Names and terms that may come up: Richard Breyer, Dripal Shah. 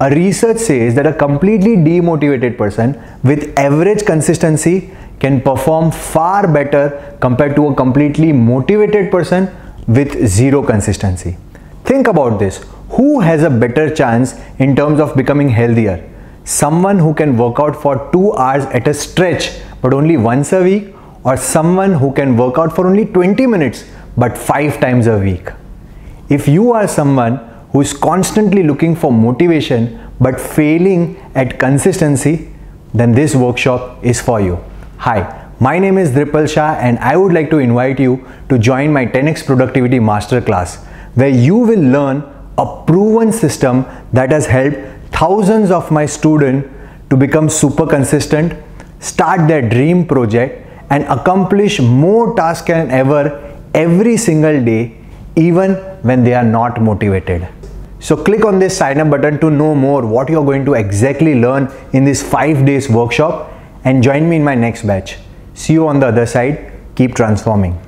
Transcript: A research says that a completely demotivated person with average consistency can perform far better compared to a completely motivated person with zero consistency. Think about this. Who has a better chance in terms of becoming healthier? Someone who can work out for 2 hours at a stretch but only once a week, or someone who can work out for only 20 minutes but 5 times a week. If you are someone who is constantly looking for motivation but failing at consistency, then this workshop is for you. Hi, my name is Dripal Shah and I would like to invite you to join my 10x Productivity Masterclass, where you will learn a proven system that has helped thousands of my students to become super consistent, start their dream project and accomplish more tasks than ever every single day, even when they are not motivated. So click on this sign up button to know more what you're going to exactly learn in this 5 days workshop, and join me in my next batch. See you on the other side. Keep transforming.